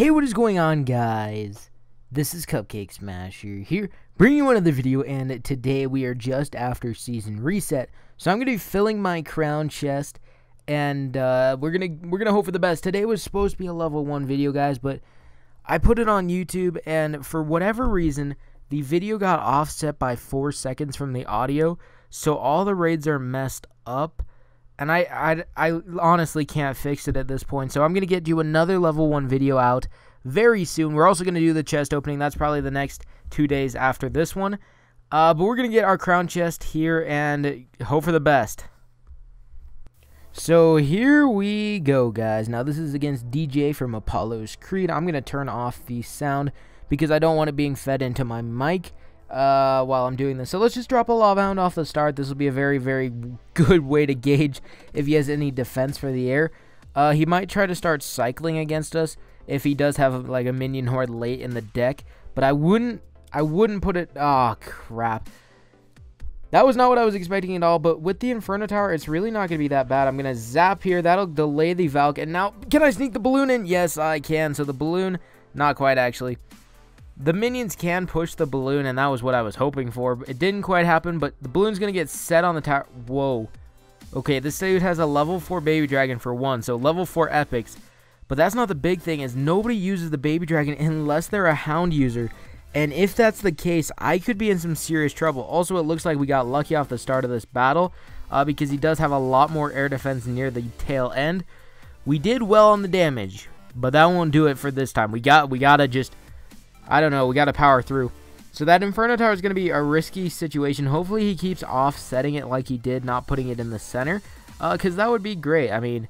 Hey, what is going on, guys? This is CupcakeSmasher here, bringing you another video, and today we are just after season reset. So I'm gonna be filling my crown chest, and we're gonna hope for the best. Today was supposed to be a level 1 video, guys, but I put it on YouTube, and for whatever reason, the video got offset by 4 seconds from the audio, so all the raids are messed up. And I honestly can't fix it at this point, so I'm going to get you another level 1 video out very soon. We're also going to do the chest opening. That's probably the next 2 days after this one. But we're going to get our crown chest here and hope for the best. So here we go, guys. Now this is against DJ from Apollo's Creed. I'm going to turn off the sound because I don't want it being fed into my mic while I'm doing this. So let's just drop a Lava Hound off the start. This will be a very, very good way to gauge if he has any defense for the air. He might try to start cycling against us if he does have like a minion horde late in the deck, but I wouldn't put it. Oh crap, that was not what I was expecting at all. But with the Inferno Tower, it's really not gonna be that bad. I'm gonna zap here. That'll delay the Valk, and now can I sneak the balloon in? Yes, I can. So the balloon, not quite actually. The minions can push the balloon, and that was what I was hoping for. It didn't quite happen, but the balloon's going to get set on the tower. Whoa. Okay, this dude has a level 4 baby dragon for one, so level 4 epics. But that's not the big thing, is nobody uses the baby dragon unless they're a hound user. And if that's the case, I could be in some serious trouble. Also, it looks like we got lucky off the start of this battle because he does have a lot more air defense near the tail end. We did well on the damage, but that won't do it for this time. We gotta just... I don't know, we gotta power through. So that Inferno Tower is gonna be a risky situation. Hopefully he keeps offsetting it like he did, not putting it in the center, because that would be great. I mean,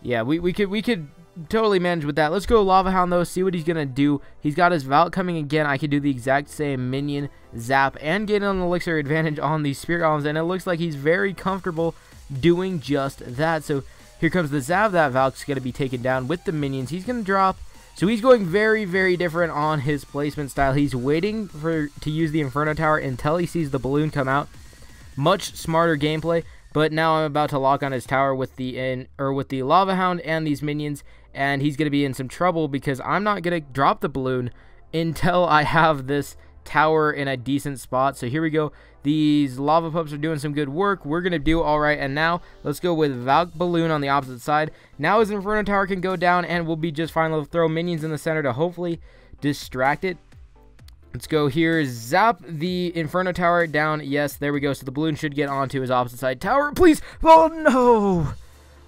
yeah, we could totally manage with that. Let's go Lava Hound though, see what he's gonna do. He's got his Valk coming again. I could do the exact same minion zap and get an elixir advantage on these Spirit Golems, and it looks like he's very comfortable doing just that. So here comes the zap. That Valk's gonna be taken down with the minions. He's gonna drop. So he's going very, very different on his placement style. He's waiting to use the Inferno Tower until he sees the balloon come out. Much smarter gameplay, but now I'm about to lock on his tower with the Lava Hound and these minions, and he's going to be in some trouble because I'm not going to drop the balloon until I have this tower in a decent spot. So here we go. These Lava Pups are doing some good work. We're gonna do all right. And now let's go with Valk Balloon on the opposite side. Now his Inferno Tower can go down and we'll be just fine. We'll throw minions in the center to hopefully distract it. Let's go here, zap the Inferno Tower down. Yes, there we go. So the balloon should get onto his opposite side tower. Please. Oh no.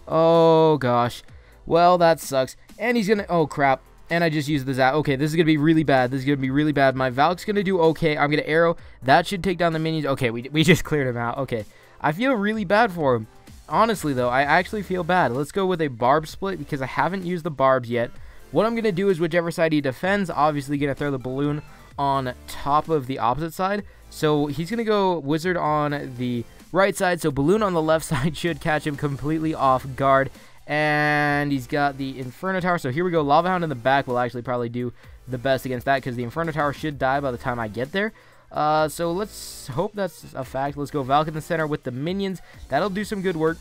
Oh gosh. Well, that sucks. And he's gonna, oh crap. And I just used the zap. Okay, this is going to be really bad. This is going to be really bad. My Valk's going to do okay. I'm going to arrow. That should take down the minions. Okay, we just cleared him out. Okay. I feel really bad for him. Honestly, though, I actually feel bad. Let's go with a barb split because I haven't used the barbs yet. What I'm going to do is whichever side he defends, obviously going to throw the balloon on top of the opposite side. So he's going to go wizard on the right side. So balloon on the left side should catch him completely off guard. And he's got the Inferno Tower. So here we go. Lava Hound in the back will actually probably do the best against that because the Inferno Tower should die by the time I get there. So let's hope that's a fact. Let's go Valk in the center with the minions. That'll do some good work.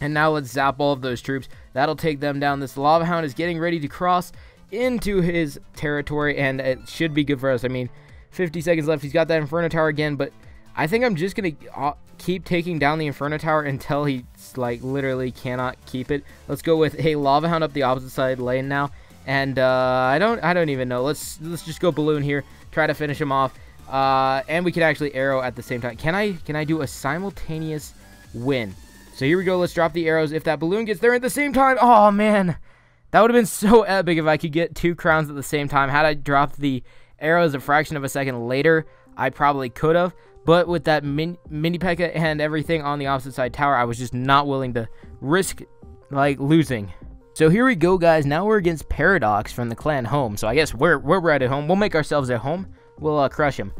And now let's zap all of those troops. That'll take them down. This Lava Hound is getting ready to cross into his territory, and it should be good for us. I mean, 50 seconds left. He's got that Inferno Tower again, but I think I'm just going to keep taking down the Inferno Tower until he, like, literally cannot keep it. Let's go with a Lava Hound up the opposite side lane now. And, I don't even know. Let's just go Balloon here. Try to finish him off. And we could actually arrow at the same time. Can I do a simultaneous win? So here we go. Let's drop the arrows. If that Balloon gets there at the same time. Oh, man. That would have been so epic if I could get 2 crowns at the same time. Had I dropped the arrows a fraction of a second later, I probably could have. But with that mini P.E.K.K.A and everything on the opposite side tower, I was just not willing to risk, like, losing. So here we go, guys. Now we're against Paradox from the clan home. So I guess we're right at home. We'll make ourselves at home. We'll crush him.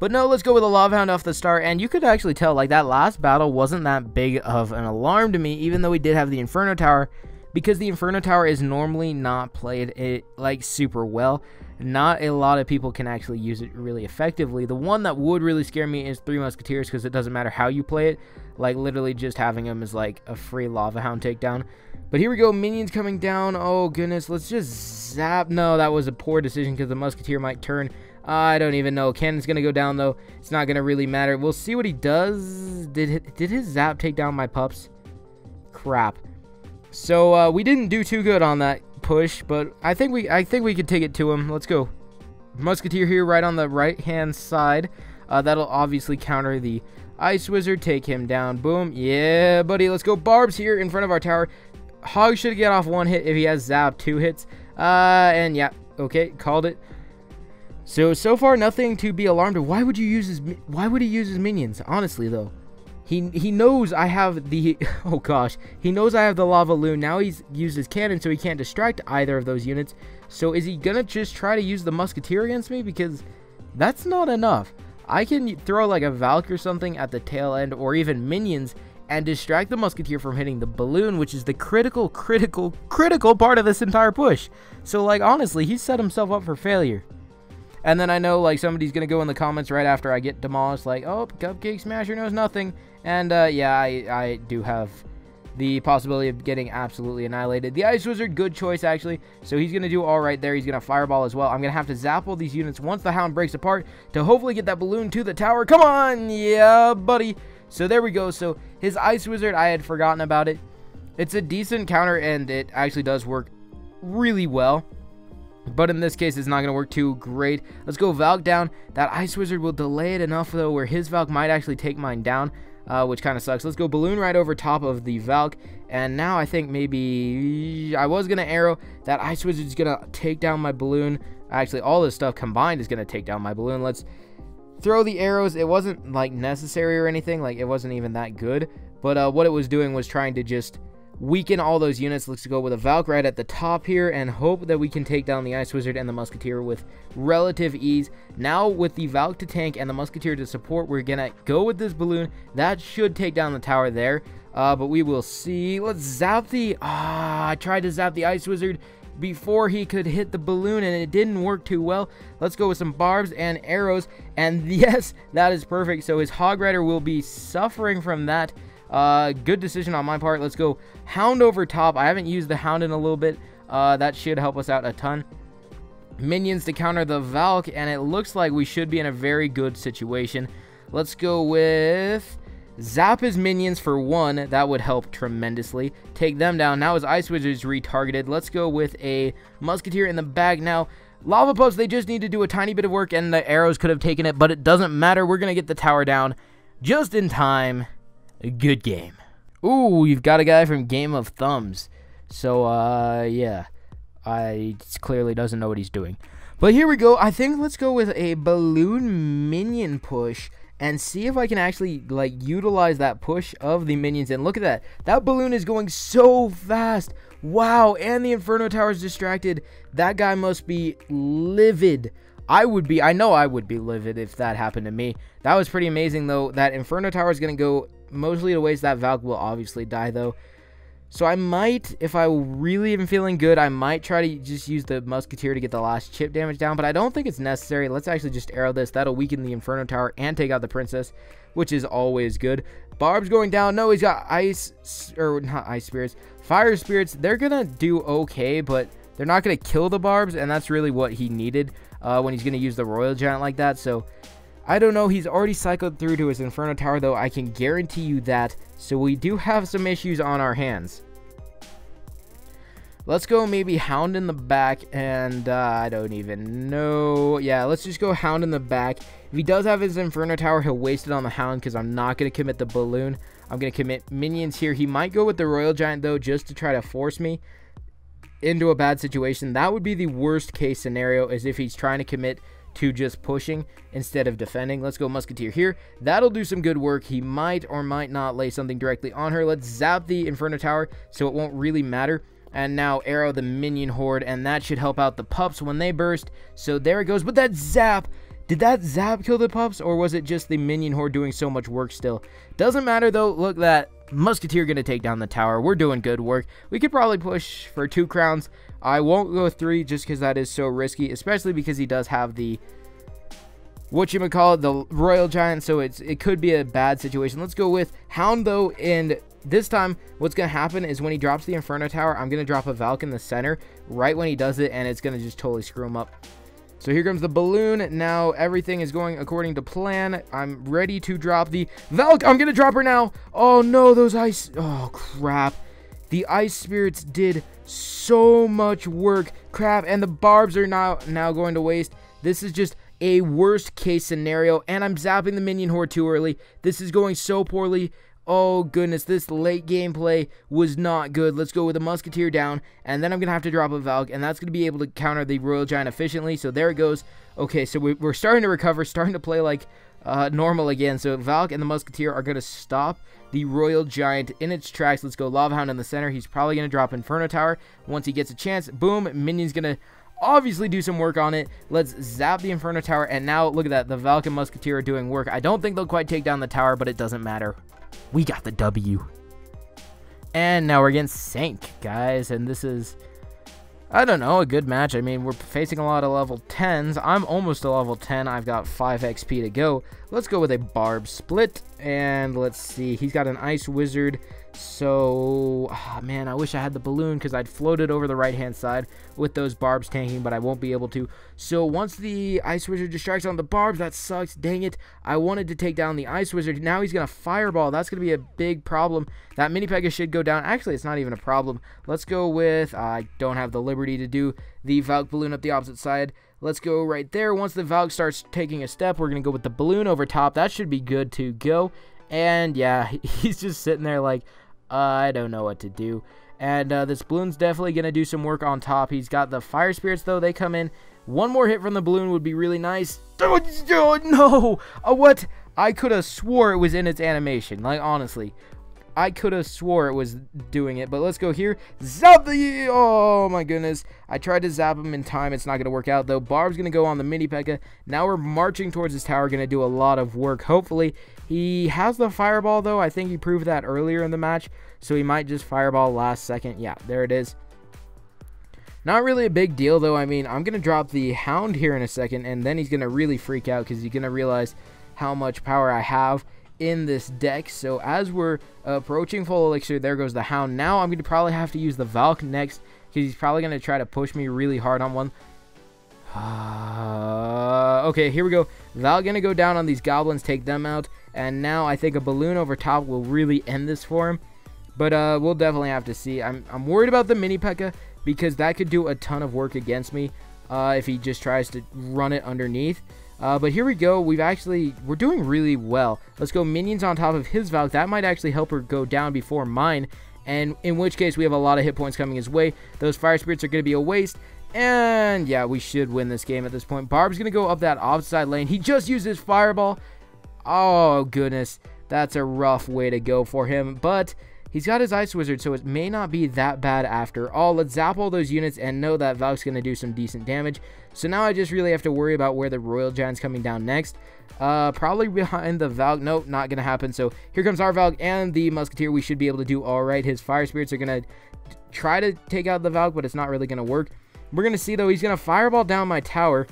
But no, let's go with a Lava Hound off the start. And you could actually tell, like, that last battle wasn't that big of an alarm to me, even though we did have the Inferno Tower, because the Inferno Tower is normally not played, like, super well. Not a lot of people can actually use it really effectively. The one that would really scare me is Three Musketeers, because it doesn't matter how you play it. Like, literally just having them is like a free Lava Hound takedown. But here we go. Minions coming down. Oh, goodness. Let's just zap. No, that was a poor decision because the Musketeer might turn. I don't even know. Cannon's going to go down, though. It's not going to really matter. We'll see what he does. Did his zap take down my pups? Crap. So, we didn't do too good on that push, but I think we could take it to him. Let's go. Musketeer here right on the right-hand side. That'll obviously counter the Ice Wizard. Take him down. Boom. Yeah, buddy. Let's go. Barbs here in front of our tower. Hog should get off one hit if he has zap. Two hits. And yeah. Okay. Called it. So far, nothing to be alarmed of. Why would you use his... Why would he use his minions? Honestly, though. He knows I have the... Oh, gosh. He knows I have the Lava Loon. Now he's used his cannon, so he can't distract either of those units. So is he going to just try to use the Musketeer against me? Because that's not enough. I can throw, like, a Valk or something at the tail end, or even minions, and distract the Musketeer from hitting the balloon, which is the critical part of this entire push. So, like, honestly, he's set himself up for failure. And then I know, like, somebody's going to go in the comments right after I get demolished, like, oh, Cupcake Smasher knows nothing. And, yeah, I do have the possibility of getting absolutely annihilated. The Ice Wizard, good choice, actually. So he's going to do all right there. He's going to Fireball as well. I'm going to have to zap all these units once the Hound breaks apart to hopefully get that balloon to the tower. Come on! Yeah, buddy. So there we go. So his Ice Wizard, I had forgotten about it. It's a decent counter, and it actually does work really well. But in this case, it's not going to work too great. Let's go Valk down. That Ice Wizard will delay it enough, though, where his Valk might actually take mine down, which kind of sucks. Let's go Balloon right over top of the Valk. And now I think maybe I was going to arrow. That Ice Wizard is going to take down my Balloon. Actually, all this stuff combined is going to take down my Balloon. Let's throw the arrows. It wasn't, like, necessary or anything. Like, it wasn't even that good. But what it was doing was trying to just... weaken all those units. Let's go with a Valk right at the top here and hope that we can take down the Ice Wizard and the Musketeer with relative ease. Now with the Valk to tank and the Musketeer to support, we're gonna go with this balloon. That should take down the tower there, but we will see. Let's zap the... I tried to zap the Ice Wizard before he could hit the balloon, and it didn't work too well. Let's go with some barbs and arrows, and yes, that is perfect. So his Hog Rider will be suffering from that. Good decision on my part. Let's go Hound over top. I haven't used the Hound in a little bit. That should help us out a ton. Minions to counter the Valk, and it looks like we should be in a very good situation. Let's go with... zap his minions for one. That would help tremendously. Take them down. Now his Ice Wizard is retargeted. Let's go with a Musketeer in the bag now. Lava Pups, they just need to do a tiny bit of work, and the arrows could have taken it, but it doesn't matter. We're going to get the tower down just in time. Good game. Ooh, you've got a guy from Game of Thumbs. So, yeah. He clearly doesn't know what he's doing. But here we go. I think let's go with a balloon minion push and see if I can actually, like, utilize that push of the minions. And look at that. That balloon is going so fast. Wow, and the Inferno Tower is distracted. That guy must be livid. I know I would be livid if that happened to me. That was pretty amazing, though. That Inferno Tower is going to go... mostly to waste. That Valk will obviously die, though. So I might, if I really am feeling good, I might try to just use the Musketeer to get the last chip damage down, but I don't think it's necessary. Let's actually just arrow this. That'll weaken the Inferno Tower and take out the Princess, which is always good. Barb's going down. No, he's got Ice, or not Ice Spirits. Fire Spirits, they're going to do okay, but they're not going to kill the Barbs, and that's really what he needed when he's going to use the Royal Giant like that, so... I don't know. He's already cycled through to his Inferno Tower, though. I can guarantee you that. So we do have some issues on our hands. Let's go maybe Hound in the back. And I don't even know. Yeah, let's just go Hound in the back. If he does have his Inferno Tower, he'll waste it on the Hound because I'm not going to commit the Balloon. I'm going to commit minions here. He might go with the Royal Giant, though, just to try to force me into a bad situation. That would be the worst case scenario, is if he's trying to commit... to just pushing instead of defending. Let's go Musketeer here. That'll do some good work. He might or might not lay something directly on her. Let's zap the Inferno Tower so it won't really matter. And now arrow the minion horde, and that should help out the pups when they burst. So there it goes. But that zap, did that zap kill the pups, or was it just the minion horde doing so much work still? Doesn't matter, though. Look, that Musketeer gonna take down the tower. We're doing good work. We could probably push for 2 crowns. I won't go 3 just because that is so risky, especially because he does have the the royal giant, so it could be a bad situation. Let's go with Hound though, and this time what's gonna happen is when he drops the Inferno Tower, I'm gonna drop a Valk in the center right when he does it, and it's gonna just totally screw him up. So here comes the balloon. Now everything is going according to plan. I'm ready to drop the Valk. I'm going to drop her now. Oh, no, those ice. Oh, crap. The ice spirits did so much work. Crap, and the barbs are now going to waste. This is just a worst case scenario, and I'm zapping the minion horde too early. This is going so poorly. Oh, goodness, this late game play was not good. Let's go with a Musketeer down, and then I'm going to have to drop a Valk, and that's going to be able to counter the Royal Giant efficiently, so there it goes. Okay, so we're starting to recover, starting to play like normal again, so Valk and the Musketeer are going to stop the Royal Giant in its tracks. Let's go Lava Hound in the center. He's probably going to drop Inferno Tower once he gets a chance. Boom, Minion's going to obviously do some work on it. Let's zap the Inferno Tower, and now, look at that, the Valk and Musketeer are doing work. I don't think they'll quite take down the tower, but it doesn't matter. We got the W. And now we're against Sank, guys. And this is, I don't know, a good match. I mean, we're facing a lot of level 10s. I'm almost a level 10. I've got 5 XP to go. Let's go with a Barb split. And let's see. He's got an Ice Wizard. So, oh, man, I wish I had the balloon because I'd floated over the right-hand side with those barbs tanking, but I won't be able to. So once the Ice Wizard distracts on the barbs, that sucks. Dang it. I wanted to take down the Ice Wizard. Now he's going to Fireball. That's going to be a big problem. That Mini Pega should go down. Actually, it's not even a problem. Let's go with, I don't have the liberty to do the Valk balloon up the opposite side. Let's go right there. Once the Valk starts taking a step, we're going to go with the balloon over top. That should be good to go. And, yeah, he's just sitting there like, I don't know what to do. And this balloon's definitely going to do some work on top. He's got the fire spirits, though. They come in. One more hit from the balloon would be really nice. Oh, no! What? I could have swore it was in its animation. Like, honestly. I could have swore it was doing it. But let's go here. Zap the... Oh, my goodness. I tried to zap him in time. It's not going to work out, though. Barb's going to go on the mini P.E.K.K.A. Now we're marching towards his tower. Going to do a lot of work, hopefully. He has the fireball, though. I think he proved that earlier in the match. So he might just fireball last second. Yeah, there it is. Not really a big deal, though. I mean, I'm going to drop the Hound here in a second. And then he's going to really freak out because he's going to realize how much power I have in this deck. So as we're approaching full elixir, there goes the Hound. Now I'm going to probably have to use the Valk next because he's probably going to try to push me really hard on one. Okay, here we go. Valk going to go down on these goblins, take them out, and now I think a balloon over top will really end this for him. But we'll definitely have to see. I'm worried about the mini P.E.K.K.A. because that could do a ton of work against me if he just tries to run it underneath. But here we go. We're doing really well. Let's go minions on top of his Valk. That might actually help her go down before mine, and in which case we have a lot of hit points coming his way. Those fire spirits are going to be a waste, and yeah, we should win this game at this point. Barb's going to go up that offside lane. He just used his fireball. Oh, goodness. That's a rough way to go for him, but he's got his Ice Wizard, so it may not be that bad after all. Let's zap all those units and know that Valk's going to do some decent damage. So now I just really have to worry about where the Royal Giant's coming down next. Probably behind the Valk. Nope, not going to happen. So here comes our Valk and the Musketeer. We should be able to do all right. His Fire Spirits are going to try to take out the Valk, but it's not really going to work. We're going to see, though, he's going to Fireball down my tower.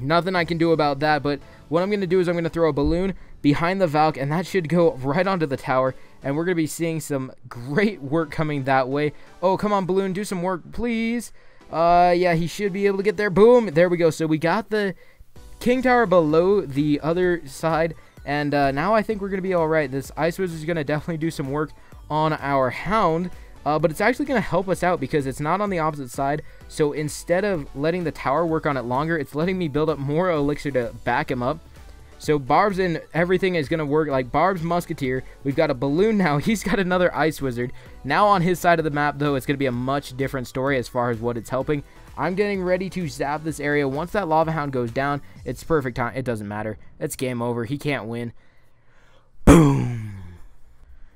Nothing I can do about that, but what I'm going to do is I'm going to throw a balloon behind the Valk, and that should go right onto the tower, and we're going to be seeing some great work coming that way. Oh, come on, balloon, do some work, please. Yeah, he should be able to get there. Boom, there we go. So we got the king tower below the other side, and now I think we're going to be all right. This Ice Wizard is going to definitely do some work on our Hound, but it's actually going to help us out because it's not on the opposite side. So instead of letting the tower work on it longer, it's letting me build up more elixir to back him up. So Barb's and everything is going to work like Barb's Musketeer. We've got a balloon now. He's got another Ice Wizard. Now on his side of the map, though, it's going to be a much different story as far as what it's helping. I'm getting ready to zap this area. Once that Lava Hound goes down, it's perfect time. It doesn't matter. It's game over. He can't win. Boom.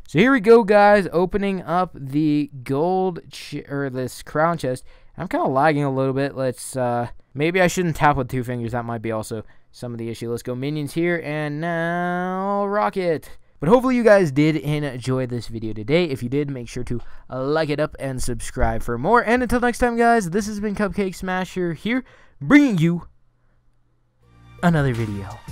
So here we go, guys. Opening up the this crown chest. I'm kind of lagging a little bit. Let's, maybe I shouldn't tap with 2 fingers. That might be also some of the issue. Let's go minions here, and now rocket. But hopefully you guys did enjoy this video today. If you did, make sure to like it up and subscribe for more. And until next time, guys, this has been CupcakeSmasher here, bringing you another video.